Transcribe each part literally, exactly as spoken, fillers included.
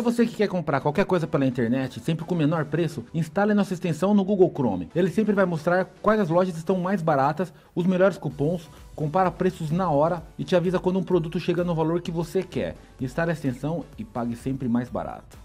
Para você que quer comprar qualquer coisa pela internet, sempre com o menor preço, instale nossa extensão no Google Chrome. Ele sempre vai mostrar quais as lojas estão mais baratas, os melhores cupons, compara preços na hora e te avisa quando um produto chega no valor que você quer. Instale a extensão e pague sempre mais barato.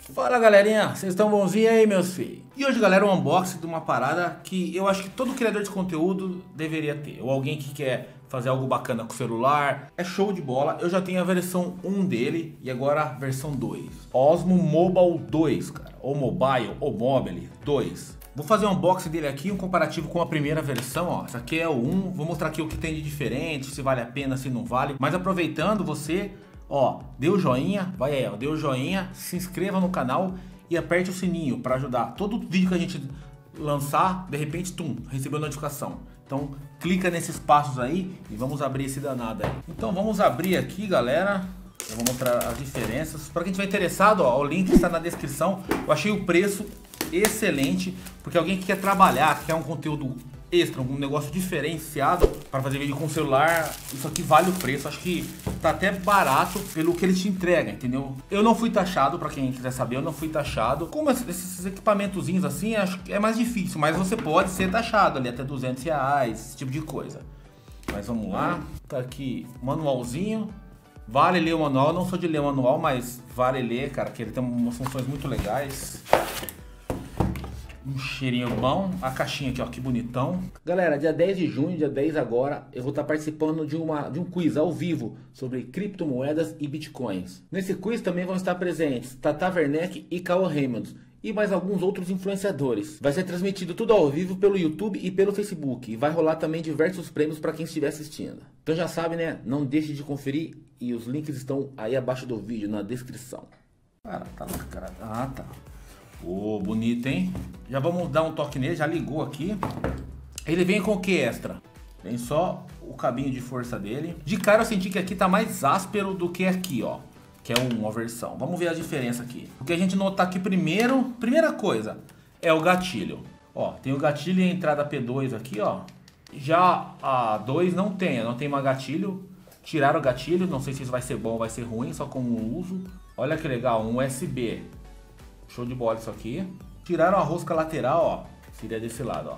Fala galerinha, vocês estão bonzinhos aí meus filhos? E hoje galera, um unboxing de uma parada que eu acho que todo criador de conteúdo deveria ter. Ou alguém que quer fazer algo bacana com o celular. É show de bola, eu já tenho a versão um dele e agora a versão dois. Osmo Mobile dois, cara, ou Mobile, ou Mobile dois. Vou fazer um unboxing dele aqui, um comparativo com a primeira versão, ó. Essa aqui é o um, vou mostrar aqui o que tem de diferente, se vale a pena, se não vale. Mas aproveitando você... Ó, dê o joinha, vai aí, ó, dê o joinha, se inscreva no canal e aperte o sininho para ajudar. Todo vídeo que a gente lançar, de repente, tum, recebeu notificação. Então, clica nesses passos aí e vamos abrir esse danado aí. Então, vamos abrir aqui, galera. Eu vou mostrar as diferenças. Para quem estiver interessado, ó, o link está na descrição. Eu achei o preço excelente, porque alguém que quer trabalhar, que quer um conteúdo extra, um negócio diferenciado para fazer vídeo com celular, isso aqui vale o preço. Acho que tá até barato pelo que ele te entrega, entendeu? Eu não fui taxado, para quem quiser saber, eu não fui taxado. Como esses equipamentozinhos assim, acho que é mais difícil, mas você pode ser taxado ali até duzentos reais, esse tipo de coisa. Mas vamos lá, tá aqui manualzinho. Vale ler o manual, eu não sou de ler o manual, mas vale ler, cara, que ele tem umas funções muito legais. Um cheirinho bom, a caixinha aqui ó, que bonitão. Galera, dia dez de junho, dia dez agora, eu vou estar participando de, uma, de um quiz ao vivo sobre criptomoedas e bitcoins. Nesse quiz também vão estar presentes Tata Werneck e Carl Hamilton e mais alguns outros influenciadores. Vai ser transmitido tudo ao vivo pelo YouTube e pelo Facebook e vai rolar também diversos prêmios para quem estiver assistindo. Então já sabe, né? Não deixe de conferir e os links estão aí abaixo do vídeo, na descrição. Cara, tá lá, cara. Ah, tá. Ô, oh, bonito, hein? Já vamos dar um toque nele, já ligou aqui. Ele vem com o que extra? Vem só o cabinho de força dele. De cara eu senti que aqui tá mais áspero do que aqui, ó. Que é uma versão. Vamos ver a diferença aqui. O que a gente notar aqui primeiro, primeira coisa, é o gatilho. Ó, tem o gatilho e a entrada P dois aqui, ó. Já a dois não tem, não tem mais gatilho. Tiraram o gatilho, não sei se isso vai ser bom ou vai ser ruim, só com o uso. Olha que legal, um U S B. Show de bola isso aqui. Tiraram a rosca lateral, ó. Seria desse lado, ó.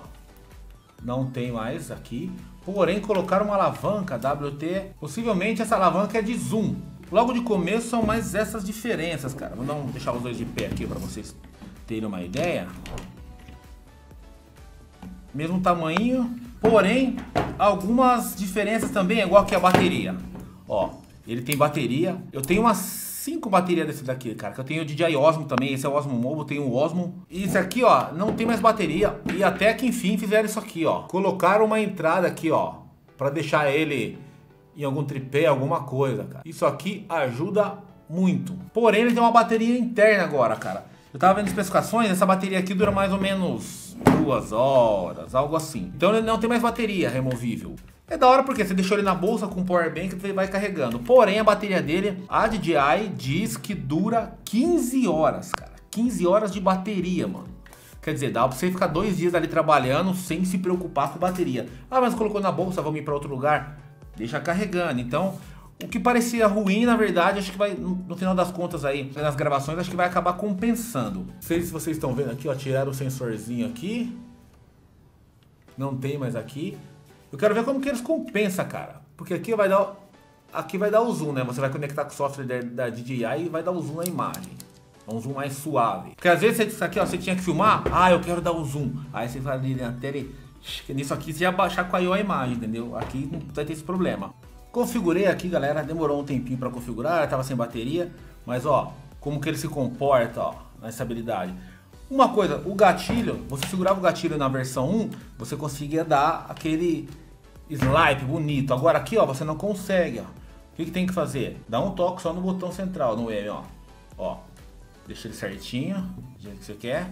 Não tem mais aqui. Porém, colocaram uma alavanca W T. Possivelmente essa alavanca é de zoom. Logo de começo são mais essas diferenças, cara. Vou dar um, deixar os dois de pé aqui para vocês terem uma ideia. Mesmo tamanho. Porém, algumas diferenças também, igual aqui a bateria. Ó, ele tem bateria. Eu tenho umas... cinco baterias desse daqui, cara, que eu tenho o D J I Osmo também, esse é o Osmo Mobile, tem o Osmo. E esse aqui, ó, não tem mais bateria. E até que enfim fizeram isso aqui, ó. Colocaram uma entrada aqui, ó, pra deixar ele em algum tripé, alguma coisa, cara. Isso aqui ajuda muito. Porém, ele tem uma bateria interna agora, cara. Eu tava vendo as especificações, essa bateria aqui dura mais ou menos duas horas, algo assim. Então ele não tem mais bateria removível. É da hora porque você deixou ele na bolsa com o power bank, ele vai carregando. Porém, a bateria dele, a D J I diz que dura quinze horas, cara. quinze horas de bateria, mano. Quer dizer, dá pra você ficar dois dias ali trabalhando sem se preocupar com bateria. Ah, mas colocou na bolsa, vamos ir pra outro lugar? Deixa carregando. Então, o que parecia ruim, na verdade, acho que vai, no final das contas aí, nas gravações, acho que vai acabar compensando. Não sei se vocês estão vendo aqui, ó, tiraram o sensorzinho aqui. Não tem mais aqui. Eu quero ver como que eles compensam, cara. Porque aqui vai dar, aqui vai dar o zoom, né? Você vai conectar com o software da, da D J I e vai dar o zoom na imagem. É um zoom mais suave. Porque às vezes isso aqui, ó, você tinha que filmar. Ah, eu quero dar o zoom. Aí você vai ali na tela e... Nisso aqui você ia baixar com a I O a imagem, entendeu? Aqui não vai ter esse problema. Configurei aqui, galera. Demorou um tempinho pra configurar. Tava sem bateria. Mas, ó, como que ele se comporta, ó. Na estabilidade. Uma coisa, o gatilho... Você segurava o gatilho na versão um, você conseguia dar aquele... slide bonito. Agora aqui, ó, você não consegue, ó. O que, que tem que fazer? Dá um toque só no botão central, no M, ó. Ó, deixa ele certinho, do jeito que você quer.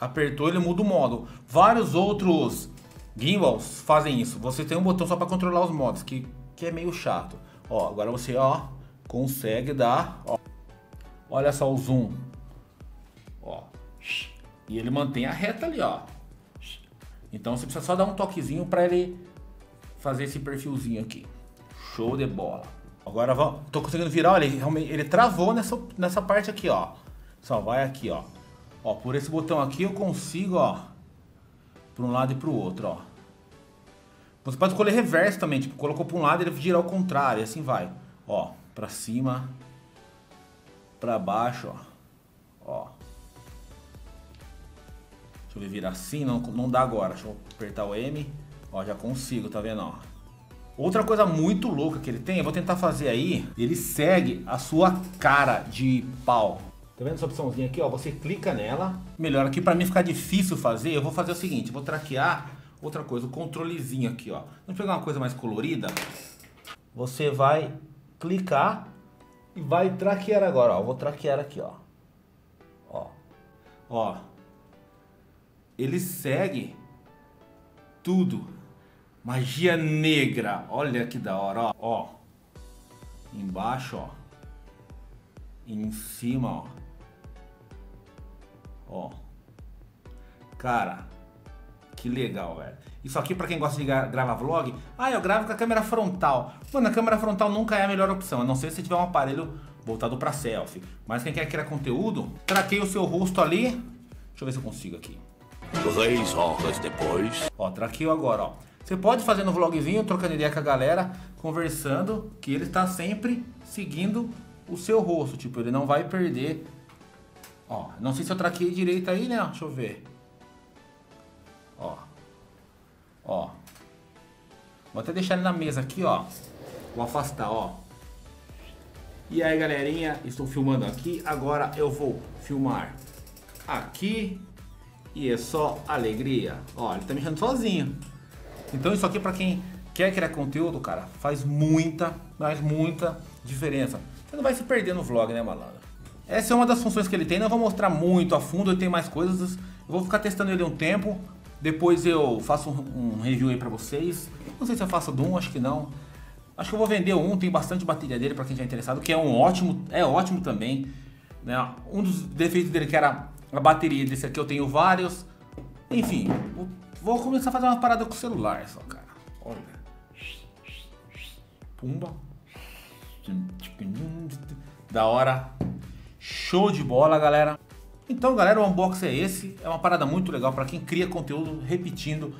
Apertou, ele muda o modo. Vários outros gimbals fazem isso. Você tem um botão só para controlar os modos, que, que é meio chato. Ó, agora você, ó, consegue dar, ó. Olha só o zoom. Ó. E ele mantém a reta ali, ó. Então você precisa só dar um toquezinho para ele fazer esse perfilzinho aqui. Show de bola. Agora vamos, tô conseguindo virar, olha, ele, ele travou nessa, nessa parte aqui, ó. Só vai aqui, ó. Ó, por esse botão aqui eu consigo, ó, para um lado e para o outro, ó. Você pode escolher reverso também, tipo, colocou para um lado ele girar ao contrário, e assim vai. Ó, para cima, para baixo, ó. Ó. Deixa eu virar assim, não, não dá agora. Deixa eu apertar o M. Ó, já consigo, tá vendo, ó. Outra coisa muito louca que ele tem, eu vou tentar fazer aí, ele segue a sua cara de pau. Tá vendo essa opçãozinha aqui, ó? Você clica nela. Melhor aqui, pra mim ficar difícil fazer, eu vou fazer o seguinte, vou traquear outra coisa, o controlezinho aqui, ó. Vamos pegar uma coisa mais colorida. Você vai clicar e vai traquear agora, ó. Eu vou traquear aqui, ó. Ó. Ó. Ele segue tudo. Magia negra, olha que da hora, ó. Ó, embaixo, ó, em cima, ó, ó, cara, que legal, velho. Isso aqui pra quem gosta de gravar vlog, ah, eu gravo com a câmera frontal. Mano, a câmera frontal nunca é a melhor opção, a não ser se tiver um aparelho voltado pra selfie. Mas quem quer criar conteúdo, traquei o seu rosto ali, deixa eu ver se eu consigo aqui. Três horas depois. Ó, traqueio agora, ó. Você pode fazer no vlogzinho, trocando ideia com a galera, conversando, que ele tá sempre seguindo o seu rosto. Tipo, ele não vai perder. Ó, não sei se eu traqueei direito aí, né? Deixa eu ver. Ó. Ó. Vou até deixar ele na mesa aqui, ó. Vou afastar, ó. E aí, galerinha, estou filmando aqui. Agora eu vou filmar aqui. E é só alegria. Ó, ele tá mexendo sozinho. Então isso aqui pra quem quer criar conteúdo, cara, faz muita, mas muita diferença. Você não vai se perder no vlog, né, malandro? Essa é uma das funções que ele tem, não vou mostrar muito a fundo, ele tem mais coisas. Eu vou ficar testando ele um tempo, depois eu faço um, um review aí pra vocês. Não sei se eu faço de um, acho que não. Acho que eu vou vender um, tem bastante bateria dele pra quem já é interessado, que é um ótimo, é ótimo também. Né? Um dos defeitos dele que era a bateria desse aqui, eu tenho vários. Enfim, o vou começar a fazer uma parada com o celular só, cara. Olha. Pumba. Da hora. Show de bola, galera. Então, galera, o unboxing é esse. É uma parada muito legal para quem cria conteúdo, repetindo.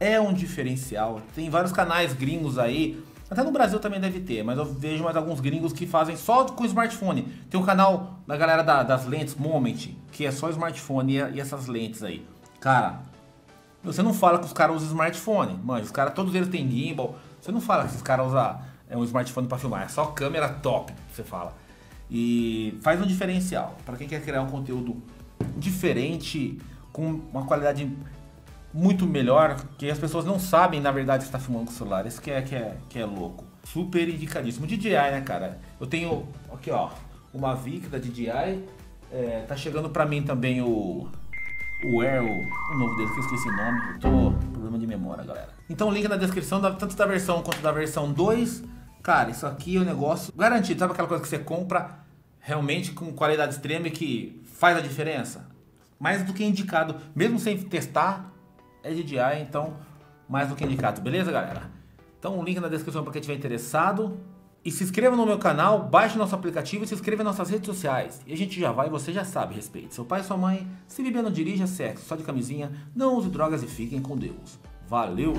É um diferencial. Tem vários canais gringos aí. Até no Brasil também deve ter, mas eu vejo mais alguns gringos que fazem só com smartphone. Tem um canal da galera da, das lentes, Moment, que é só smartphone e, e essas lentes aí. Cara... Você não fala que os caras usam smartphone, mano, os caras, todos eles têm gimbal, você não fala que os caras usam é, um smartphone para filmar, é só câmera top, você fala. E faz um diferencial, para quem quer criar um conteúdo diferente, com uma qualidade muito melhor, que as pessoas não sabem, na verdade, que está filmando com o celular, isso que é, que, é, que é louco. Super indicadíssimo, D J I, né, cara? Eu tenho, aqui ó, uma Vic da D J I, é, tá chegando para mim também o... O Air, o novo dele, que eu esqueci o nome, eu tô problema de memória, galera. Então o link na descrição, tanto da versão quanto da versão dois. Cara, isso aqui é um negócio garantido, sabe aquela coisa que você compra realmente com qualidade extrema e que faz a diferença? Mais do que indicado, mesmo sem testar, é D J I, então mais do que indicado, beleza, galera? Então o link na descrição para quem estiver interessado. E se inscreva no meu canal, baixe nosso aplicativo e se inscreva em nossas redes sociais. E a gente já vai, você já sabe, respeite seu pai e sua mãe, se beber não dirija, sexo, só de camisinha, não use drogas e fiquem com Deus. Valeu!